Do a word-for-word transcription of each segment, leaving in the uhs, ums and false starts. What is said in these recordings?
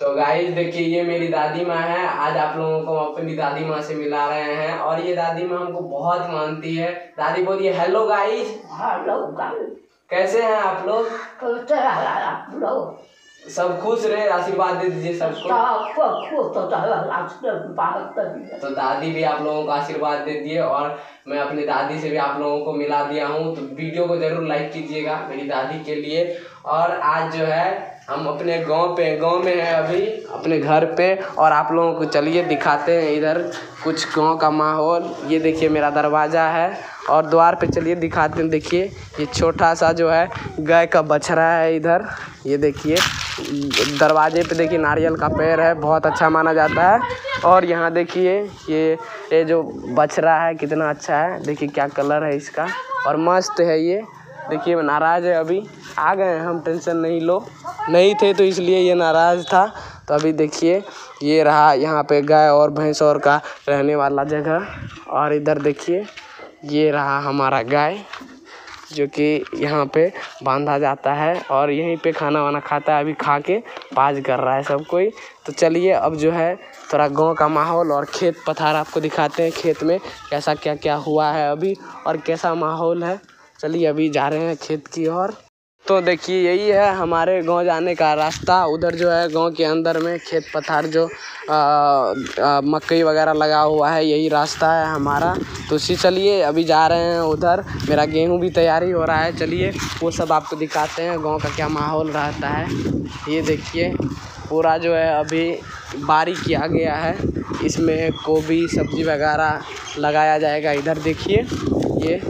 तो गाइस देखिए ये मेरी दादी माँ है। आज आप लोगों को हम अपनी दादी माँ से मिला रहे हैं और ये दादी माँ हमको बहुत मानती है। दादी बोलिए हेलो गाइस। हेलो गाइस, कैसे हैं आप लोग? आप लोग सब खुश रहे, आशीर्वाद दे दीजिए सबको। तो दादी भी आप लोगों को आशीर्वाद दे दिए और मैं अपनी दादी से भी आप लोगों को मिला दिया हूँ। तो वीडियो को जरूर लाइक कीजिएगा मेरी दादी के लिए। और आज जो है हम अपने गांव पे गांव में है अभी अपने घर पे, और आप लोगों को चलिए दिखाते हैं इधर कुछ गांव का माहौल। ये देखिए मेरा दरवाज़ा है और द्वार पे चलिए दिखाते हैं। देखिए ये छोटा सा जो है गाय का बछड़ा है इधर, ये देखिए दरवाजे पे देखिए नारियल का पेड़ है, बहुत अच्छा माना जाता है। और यहाँ देखिए ये ये जो बछड़ा है कितना अच्छा है, देखिए क्या कलर है इसका और मस्त है ये। देखिए वो नाराज़ है, अभी आ गए हैं हम, टेंशन नहीं लो, नहीं थे तो इसलिए ये नाराज़ था। तो अभी देखिए ये रहा यहाँ पे गाय और भैंस और का रहने वाला जगह। और इधर देखिए ये रहा हमारा गाय जो कि यहाँ पे बांधा जाता है और यहीं पे खाना वाना खाता है। अभी खा के पाज कर रहा है सब कोई। तो चलिए अब जो है थोड़ा गांव का माहौल और खेत पथार आपको दिखाते हैं, खेत में कैसा क्या क्या हुआ है अभी और कैसा माहौल है। चलिए अभी जा रहे हैं खेत की ओर। तो देखिए यही है हमारे गांव जाने का रास्ता। उधर जो है गांव के अंदर में खेत पथार जो आ, आ, मकई वगैरह लगा हुआ है, यही रास्ता है हमारा। तो उसी चलिए अभी जा रहे हैं उधर। मेरा गेहूं भी तैयारी हो रहा है, चलिए वो सब आपको दिखाते हैं गांव का क्या माहौल रहता है। ये देखिए पूरा जो है अभी बारी किया गया है, इसमें गोभी सब्जी वगैरह लगाया जाएगा। इधर देखिए ये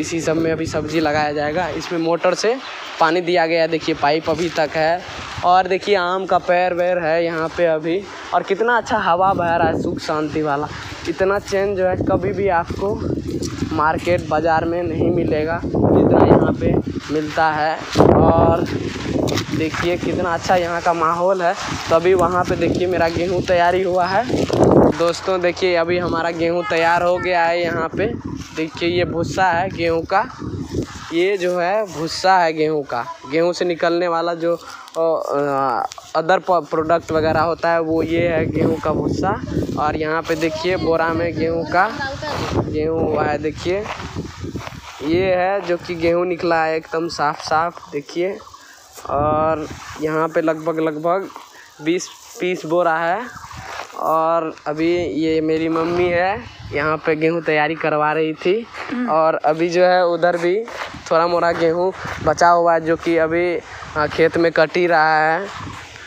इसी सब में अभी सब्जी लगाया जाएगा। इसमें मोटर से पानी दिया गया है, देखिए पाइप अभी तक है। और देखिए आम का पेड़ वेड़ है यहाँ पे अभी, और कितना अच्छा हवा बह रहा है, सुख शांति वाला। इतना चैन जो है कभी भी आपको मार्केट बाज़ार में नहीं मिलेगा जितना यहाँ पे मिलता है। और देखिए कितना अच्छा यहाँ का माहौल है। तो अभी वहाँ पे देखिए मेरा गेहूँ तैयारी हुआ है। दोस्तों देखिए अभी हमारा गेहूँ तैयार हो गया है। यहाँ पे देखिए ये भूसा है गेहूँ का, ये जो है भूसा है गेहूँ का। गेहूँ से निकलने वाला जो अदर प्रोडक्ट वगैरह होता है वो ये है गेहूँ का भूसा। और यहाँ पे देखिए बोरा में गेहूँ का गेहूँ हुआ है। देखिए ये है जो कि गेहूँ निकला है एकदम साफ साफ, देखिए। और यहाँ पे लगभग लगभग बीस पीस बोरा है। और अभी ये मेरी मम्मी है यहाँ पे गेहूँ तैयारी करवा रही थी। और अभी जो है उधर भी थोड़ा मोड़ा गेहूँ बचा हुआ है जो कि अभी खेत में कट ही रहा है,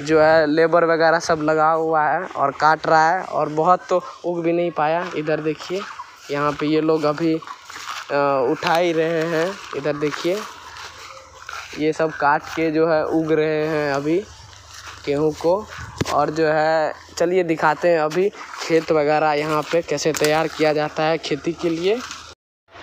जो है लेबर वगैरह सब लगा हुआ है और काट रहा है। और बहुत तो उग भी नहीं पाया। इधर देखिए यहाँ पे ये लोग अभी उठा ही रहे हैं। इधर देखिए ये सब काट के जो है उग रहे हैं अभी गेहूँ को। और जो है चलिए दिखाते हैं अभी खेत वगैरह यहाँ पे कैसे तैयार किया जाता है खेती के लिए।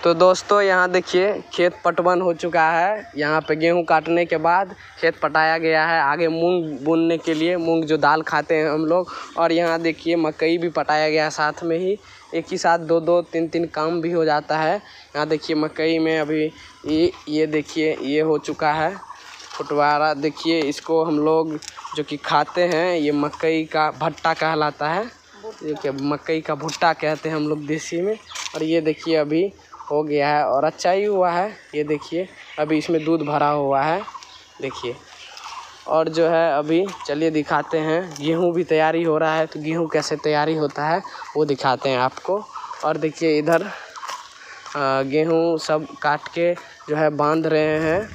तो दोस्तों यहाँ देखिए खेत पटवन हो चुका है। यहाँ पे गेहूँ काटने के बाद खेत पटाया गया है, आगे मूंग बुनने के लिए, मूंग जो दाल खाते हैं हम लोग। और यहाँ देखिए मकई भी पटाया गया साथ में ही, एक ही साथ दो दो तीन तीन काम भी हो जाता है। यहाँ देखिए मकई में अभी ये ये देखिए ये हो चुका है फुटवारा। देखिए इसको हम लोग जो कि खाते हैं, ये मकई का भट्टा कहलाता है, जो कि मकई का भुट्टा कहते हैं हम लोग देसी में। और ये देखिए अभी हो गया है और अच्छा ही हुआ है। ये देखिए अभी इसमें दूध भरा हुआ है, देखिए। और जो है अभी चलिए दिखाते हैं गेहूँ भी तैयारी हो रहा है, तो गेहूँ कैसे तैयारी होता है वो दिखाते हैं आपको। और देखिए इधर गेहूँ सब काट के जो है बांध रहे हैं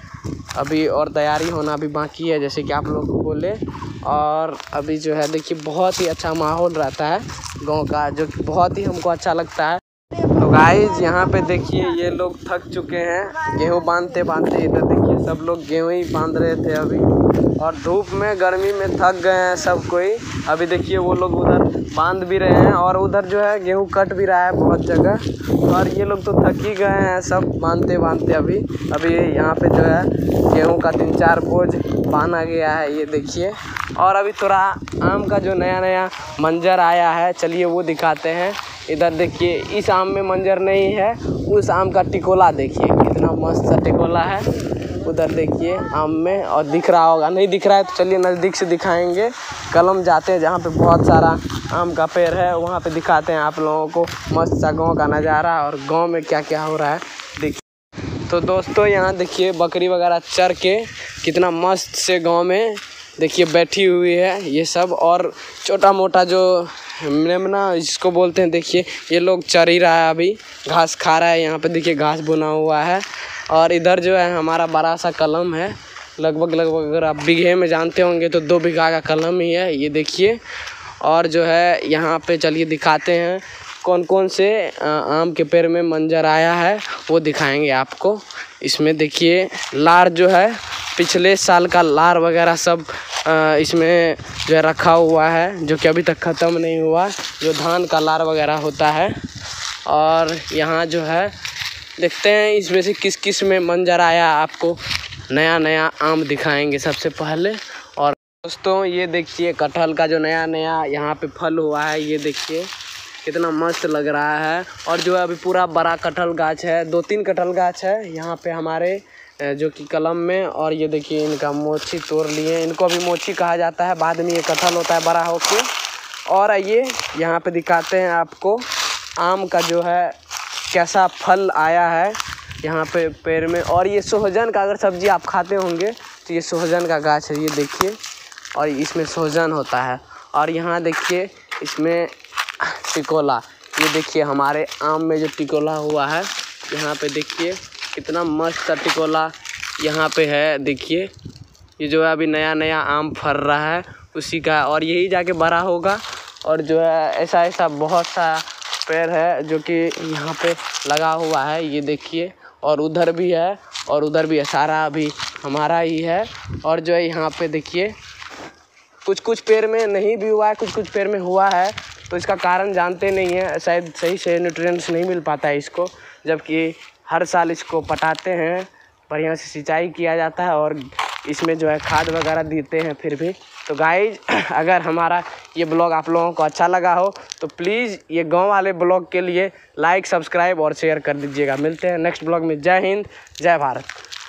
अभी, और तैयारी होना भी बाकी है जैसे कि आप लोग को बोले। और अभी जो है देखिए बहुत ही अच्छा माहौल रहता है गांव का, जो बहुत ही हमको अच्छा लगता है। तो गाइस यहाँ पे देखिए ये लोग थक चुके हैं गेहूँ बांधते बांधते। इधर देखिए सब लोग गेहूँ ही बांध रहे थे अभी, और धूप में गर्मी में थक गए हैं सब कोई। अभी देखिए वो लोग उधर बांध भी रहे हैं और उधर जो है गेहूँ कट भी रहा है बहुत जगह। और ये लोग तो थक ही गए हैं सब बांधते बांधते। अभी अभी यहाँ पे जो है गेहूँ का तीन चार बोझ बांधा गया है, ये देखिए। और अभी थोड़ा आम का जो नया नया मंजर आया है, चलिए वो दिखाते हैं। इधर देखिए इस आम में मंजर नहीं है, उस आम का टिकोला देखिए कितना मस्त सा टिकोला है। उधर देखिए आम में, और दिख रहा होगा, नहीं दिख रहा है तो चलिए नज़दीक से दिखाएंगे। कलम जाते हैं जहाँ पे बहुत सारा आम का पेड़ है वहाँ पे दिखाते हैं आप लोगों को मस्त सा गाँव का नज़ारा और गाँव में क्या क्या हो रहा है देखिए। तो दोस्तों यहाँ देखिए बकरी वगैरह चर के कितना मस्त से गाँव में देखिए बैठी हुई है ये सब, और छोटा मोटा जो मेमना जिसको बोलते हैं देखिए ये लोग चर ही रहा है, अभी घास खा रहा है। यहाँ पे देखिए घास बुना हुआ है, और इधर जो है हमारा बड़ा सा कलम है, लगभग लगभग अगर आप बीघे में जानते होंगे तो दो बीघा का कलम ही है ये देखिए। और जो है यहाँ पे चलिए दिखाते हैं कौन कौन से आम के पेड़ में मंजर आया है वो दिखाएंगे आपको। इसमें देखिए लार जो है पिछले साल का लार वगैरह सब इसमें जो है रखा हुआ है, जो कि अभी तक ख़त्म नहीं हुआ, जो धान का लार वगैरह होता है। और यहाँ जो है देखते हैं इसमें से किस किस में मंजर आया, आपको नया नया आम दिखाएंगे सबसे पहले। और दोस्तों ये देखिए कटहल का जो नया नया यहाँ पे फल हुआ है ये देखिए कितना मस्त लग रहा है। और जो है अभी पूरा बड़ा कटहल गाछ है, दो तीन कटहल गाछ है यहाँ पे हमारे जो कि कलम में। और ये देखिए इनका मोची तोड़ लिए, इनको अभी मोची कहा जाता है, बाद में ये कटहल होता है बड़ा होके। और आइए यहाँ पे दिखाते हैं आपको आम का जो है कैसा फल आया है यहाँ पे पेड़ में। और ये सोहजन का अगर सब्ज़ी आप खाते होंगे तो ये सोहजन का गाछ है ये देखिए, और इसमें सोहजन होता है। और यहाँ देखिए इसमें टिकोला, ये देखिए हमारे आम में जो टिकोला हुआ है यहाँ पे देखिए कितना मस्त टिकोला यहाँ पे है देखिए। ये जो है अभी नया नया आम फर रहा है उसी का, और यही जाके बड़ा होगा। और जो है ऐसा ऐसा बहुत सा पेड़ है जो कि यहाँ पे लगा हुआ है ये देखिए, और उधर भी है और उधर भी है, सारा अभी हमारा ही है। और जो है यहाँ पे देखिए कुछ कुछ पेड़ में नहीं भी हुआ है, कुछ कुछ पेड़ में हुआ है, तो इसका कारण जानते नहीं है, शायद सही से न्यूट्रिएंट्स नहीं मिल पाता है इसको, जबकि हर साल इसको पटाते हैं, बढ़िया से सिंचाई किया जाता है और इसमें जो है खाद वगैरह देते हैं फिर भी। तो गाइज अगर हमारा ये ब्लॉग आप लोगों को अच्छा लगा हो तो प्लीज़ ये गांव वाले ब्लॉग के लिए लाइक सब्सक्राइब और शेयर कर दीजिएगा। मिलते हैं नेक्स्ट ब्लॉग में। जय हिंद जय भारत।